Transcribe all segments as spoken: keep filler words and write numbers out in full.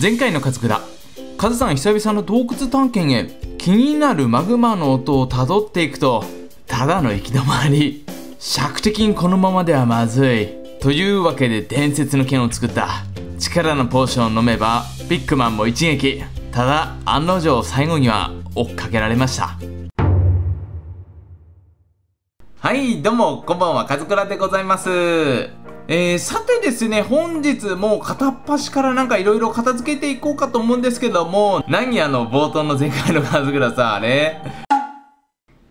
前回のカズクラ、カズさん久々の洞窟探検へ。気になるマグマの音をたどっていくと、ただの行き止まり。尺的にこのままではまずいというわけで、伝説の剣を作った。力のポーションを飲めばビッグマンも一撃。ただ案の定最後には追っかけられました。はい、どうもこんばんは、カズクラでございます。えー、さてですね、本日も片っ端からなんかいろいろ片付けていこうかと思うんですけども、何あの冒頭の前回のカズクラさ、あれ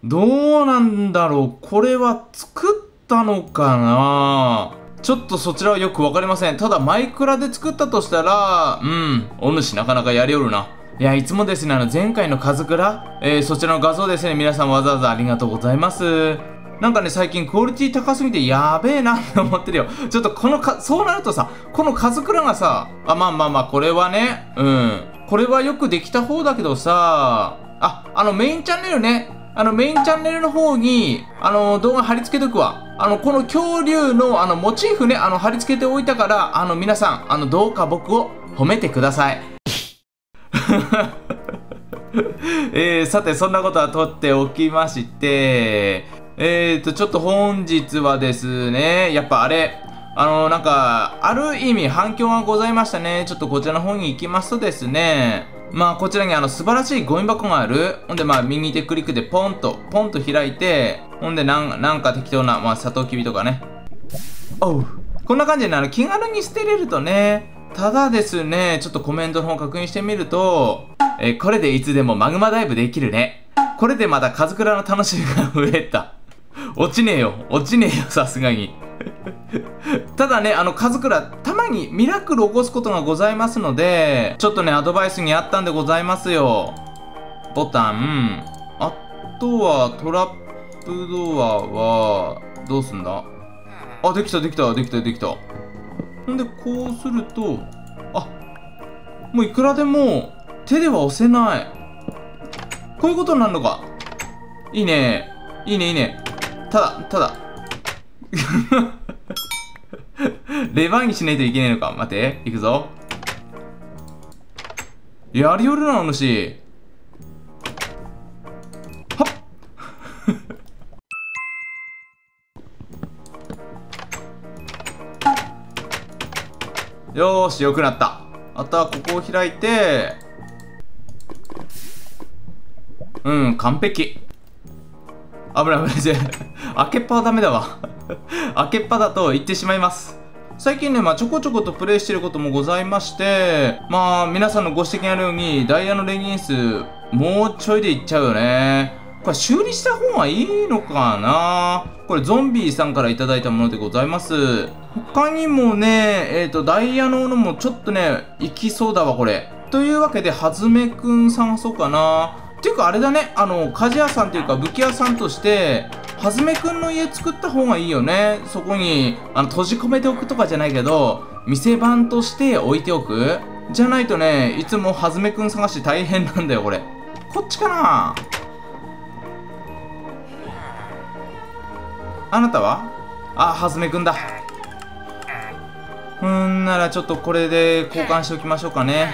どうなんだろう、これは作ったのかな。ちょっとそちらはよくわかりません。ただマイクラで作ったとしたら、うん、お主なかなかやりおるな。いや、いつもですね、あの前回のカズクラ、えー、そちらの画像ですね、皆さんわざわざありがとうございます。なんかね、最近クオリティ高すぎてやべえなって思ってるよ。ちょっとこのか、そうなるとさ、このカズクラがさ、あ、まあまあまあ、これはね、うん、これはよくできた方だけどさ、あ、あのメインチャンネルね、あのメインチャンネルの方にあの動画貼り付けとくわ。あのこの恐竜のあのモチーフね、あの貼り付けておいたから、あの皆さん、あのどうか僕を褒めてください。えー、さてそんなことはとっておきまして、えーとちょっと本日はですね、やっぱあれ、あのなんかある意味反響がございましたね。ちょっとこちらの方に行きますとですね、まあこちらにあの素晴らしいゴミ箱がある。ほんでまあ右手クリックでポンとポンと開いて、ほんでな ん, なんか適当な、まあサトウキビとかね、おう、こんな感じであの気軽に捨てれるとね。ただですね、ちょっとコメントの方確認してみると、えー、これでいつでもマグマダイブできるね。これでまたカズクラの楽しみが増えた。落ちねえよ、落ちねえよ、さすがに。ただね、あのカズクラたまにミラクルを起こすことがございますので、ちょっとねアドバイスにあったんでございますよ。ボタン、あとはトラップドアはどうすんだ。あ、できたできたできたできた。ほんでこうすると、あ、もういくらでも手では押せない、こういうことになるのか。いいねいいねいいね。ただただレバーにしないといけないのか。待て、いくぞ。やりよるな、お主。はっ。よーし、よくなった。あとはここを開いて。うん、完璧。危ない危ない。開けっぱはダメだわ。開けっぱだと言ってしまいます。最近ね、まあ、ちょこちょことプレイしてることもございまして、まあ皆さんのご指摘にあるように、ダイヤのレギンスもうちょいでいっちゃうよね。これ修理した方がいいのかな。これゾンビーさんから頂いたものでございます。他にもね、えっとダイヤのものもちょっとねいきそうだわこれ。というわけではずめくん探そうかな。っていうかあれだね、あの鍛冶屋さんというか武器屋さんとしてはずめくんの家作った方がいいよね。そこにあの閉じ込めておくとかじゃないけど、店番として置いておくじゃないとね、いつもはずめくん探し大変なんだよこれ。こっちかな。あなたは、あ、はずめくんだ。うんならちょっとこれで交換しておきましょうかね。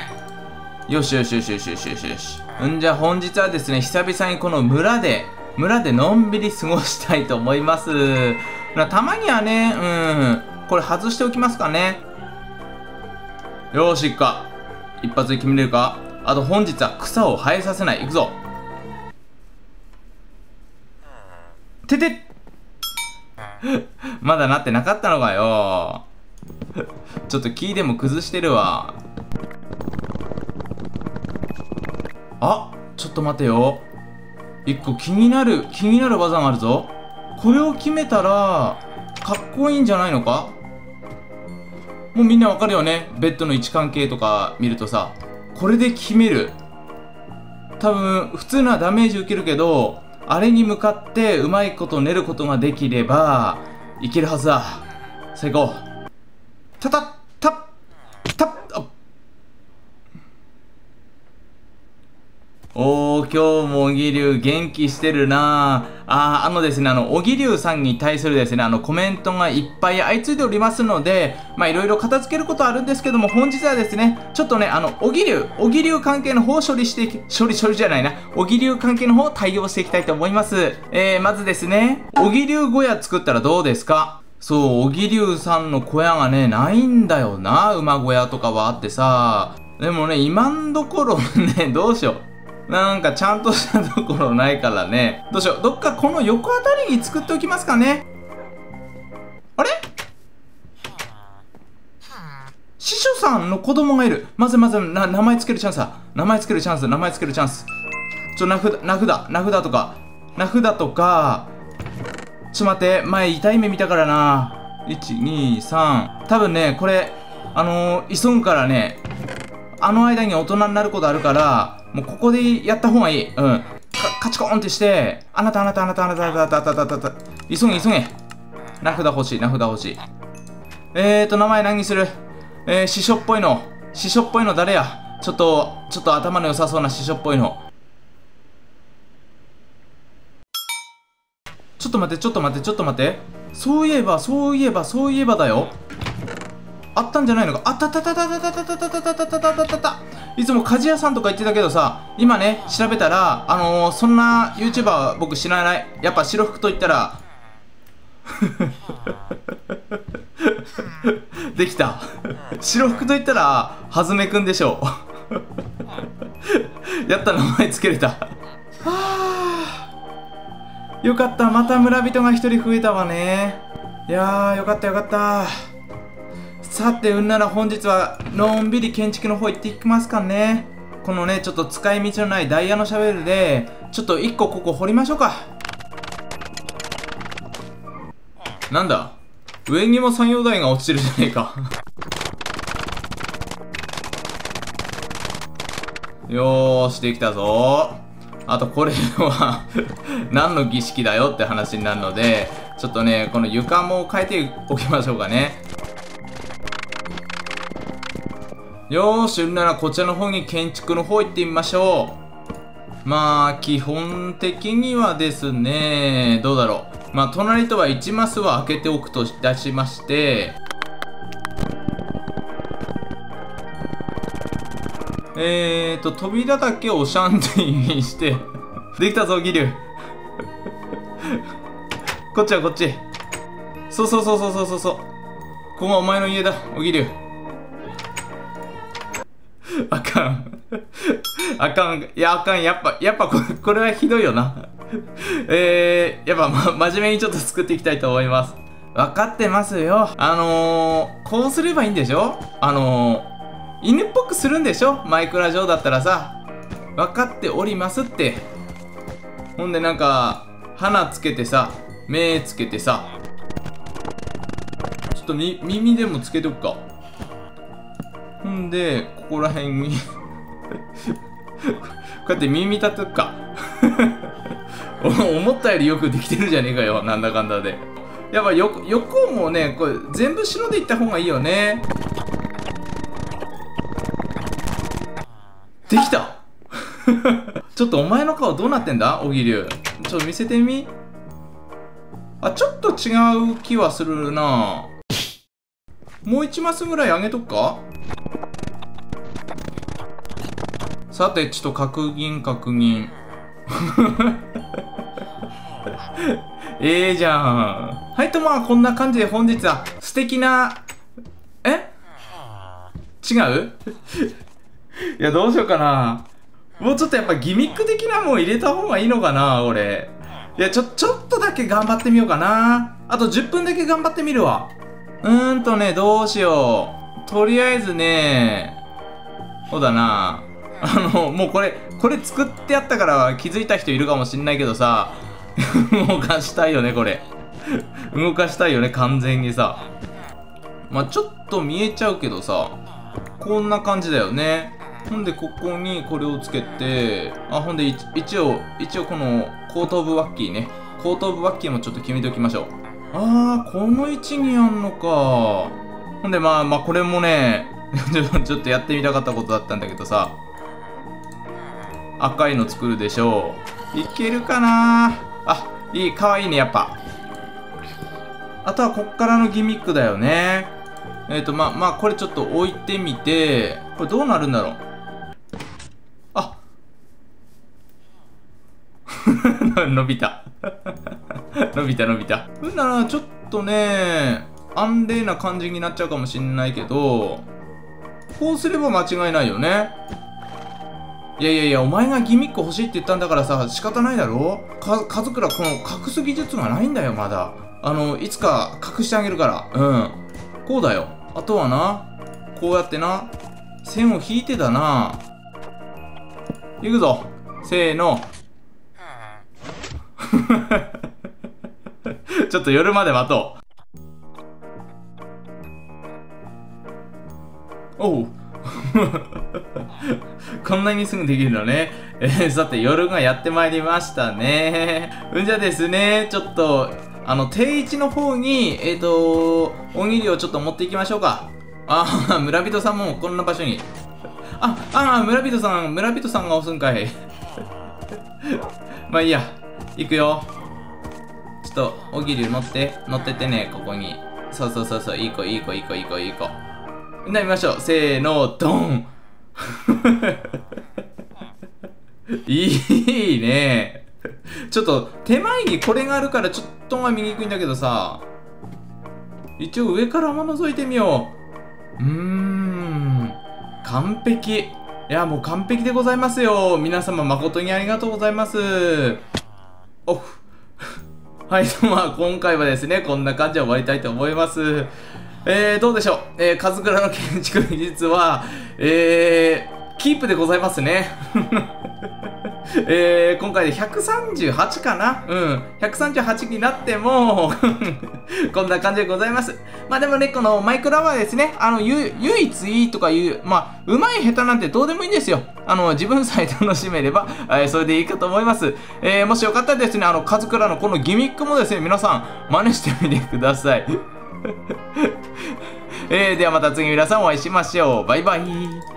よしよしよしよしよしよしよし。んじゃ本日はですね、久々にこの村で村でのんびり過ごしたいと思います。たまにはね、うん、これ外しておきますかね。よーし、いっか。一発で決めれるか。あと本日は草を生えさせない。いくぞ。ててっ。まだなってなかったのかよ。ちょっと木でも崩してるわ。あ、ちょっと待てよ。一個気になる気になる技があるぞ。これを決めたらかっこいいんじゃないのか。もうみんなわかるよね、ベッドの位置関係とか見るとさ、これで決める。多分普通なダメージ受けるけど、あれに向かってうまいこと練ることができればいけるはずだ。最高。タタッタッタッ。おー、今日も小木龍元気してるなぁ。あー、あのですね、あの、小木龍さんに対するですね、あの、コメントがいっぱい相次いでおりますので、まあ、いろいろ片付けることはあるんですけども、本日はですね、ちょっとね、あの、小木龍、小木龍関係の方を処理して、処理、処理じゃないな、小木龍関係の方を対応していきたいと思います。えー、まずですね、小木龍小屋作ったらどうですか？そう、小木龍さんの小屋がね、ないんだよな、馬小屋とかはあってさ、でもね、今んところね、どうしよう。なんかちゃんとしたところないからね。どうしよう。どっかこの横あたりに作っておきますかね。あれ？司書さんの子供がいる。まずまず、な、名前つけるチャンスだ。名前つけるチャンス、名前つけるチャンス。ちょ、名札、名札、名札とか。名札とか。ちょっと待って、前痛い目見たからな。いち、に、さん。多分ね、これ、あのー、急ぐからね、あの間に大人になることあるから、もうここでやった方がいい。うん。か、カチコーンってして、あなたあなたあなたあなたあなたあなたあなたあなた。急げ急げ。名札欲しい、名札欲しい。えーと、名前何にする？えー、師匠っぽいの。師匠っぽいの誰や？ちょっと、ちょっと頭の良さそうな師匠っぽいの。ちょっと待って、ちょっと待って、ちょっと待って。そういえば、そういえば、そういえばだよ。あったんじゃないのか。あったたたたたたたたたたたたたた。いつも鍛冶屋さんとか言ってたけどさ、今ね調べたらあのー、そんな YouTuber は僕知らない。やっぱ白服と言ったらできた白服と言ったらはずめくんでしょうやった、名前つけれたはーよかった。また村人が一人増えたわね。いやーよかったよかった。さて、うんなら本日はのんびり建築の方行っていきますかね。このね、ちょっと使い道のないダイヤのシャベルで、ちょっと一個ここ掘りましょうか。なんだ、上にも山陽台が落ちてるじゃねえかよーし、できたぞ。あとこれは何の儀式だよって話になるので、ちょっとね、この床も変えておきましょうかね。よーし、ならこちらの方に建築の方行ってみましょう。まあ、基本的にはですね、どうだろう。まあ、隣とはいちマスは開けておくといたしまして、えーと、扉だけオシャンって意味して、できたぞ、ギリュウ。こっちはこっち。そうそうそうそうそうそう。ここはお前の家だ、おギリュウ。あかんあかん、いやあかん、やっぱやっぱこれ、 これはひどいよなえー、やっぱ、ま、真面目にちょっと作っていきたいと思います。分かってますよ。あのー、こうすればいいんでしょ。あのー、犬っぽくするんでしょ、マイクラ上だったらさ。分かっておりますって。ほんでなんか鼻つけてさ、目つけてさ、ちょっとみ耳でもつけとくか。ほんで、ここら辺にこうやって耳立てるか思ったよりよくできてるじゃねえかよ、なんだかんだで。やっぱよ横もね、これ全部白でいった方がいいよね。できたちょっとお前の顔どうなってんだ、小木龍。ちょっと見せてみ。あ、ちょっと違う気はするな。もういちマスぐらい上げとくか。さて、ちょっと確認確認ええじゃん。はい、とまあこんな感じで本日は素敵な、え、違ういや、どうしようかな。もうちょっとやっぱギミック的なもん入れた方がいいのかな、俺。いや、ちょちょっとだけ頑張ってみようかな。あとじゅっぷんだけ頑張ってみるわ。うーんとね、どうしよう。とりあえずね、そうだな、あの、もうこれ、これ作ってやったから気づいた人いるかもしんないけどさ、動かしたいよね、これ。動かしたいよね、完全にさ。まあちょっと見えちゃうけどさ、こんな感じだよね。ほんで、ここにこれをつけて、あ、ほんで、一応、一応この後頭部ワッキーね。後頭部ワッキーもちょっと決めておきましょう。あー、この位置にあんのか。ほんで、まあまあこれもね、ちょっとやってみたかったことだったんだけどさ、赤いの作るでしょう。いけるかなあ。いい、かわいいね、やっぱ。あとはこっからのギミックだよね。えっとまあまあこれちょっと置いてみて、これどうなるんだろう。あ伸びた伸びた伸びた。ふんならちょっとね安寧な感じになっちゃうかもしんないけど、こうすれば間違いないよね。いやいやいや、お前がギミック欲しいって言ったんだからさ、仕方ないだろ。かカズクラこの隠す技術がないんだよ、まだ。あのいつか隠してあげるから。うん、こうだよ。あとはな、こうやってな、線を引いてだな。行くぞ、せーのちょっと夜まで待とう。おうこんなにすぐできるのね、えー、さて夜がやってまいりましたね。うんじゃですね、ちょっとあの定位置の方にえっとおにぎりをちょっと持っていきましょうか。ああ村人さんもこんな場所にああ村人さん村人さんが押すんかいまあいいや、行くよ。ちょっとおにぎり持って乗っててね、ここに。そうそうそうそう、いい子いい子いい子いい子いい子。みんな見ましょう、せーのドンいいね。ちょっと手前にこれがあるからちょっとは見にくいんだけどさ、一応上からも覗いてみよう。うーん、完璧。いやもう完璧でございますよ。皆様誠にありがとうございます。オフはい、まあ今回はですねこんな感じで終わりたいと思います。えー、どうでしょう、えー、カズクラの建築技術はえー、キープでございますねえー、今回でひゃくさんじゅうはちかな、うん、ひゃくさんじゅうはちになってもこんな感じでございます。まあでもね、このマイクラはですね、あのゆ唯一いいとかいう、まあうまい下手なんてどうでもいいんですよ。あの自分さえ楽しめれば、えー、それでいいかと思います。えー、もしよかったらですね、あのカズクラのこのギミックもですね皆さん真似してみてくださいえー、ではまた次皆さんお会いしましょう。バイバイ。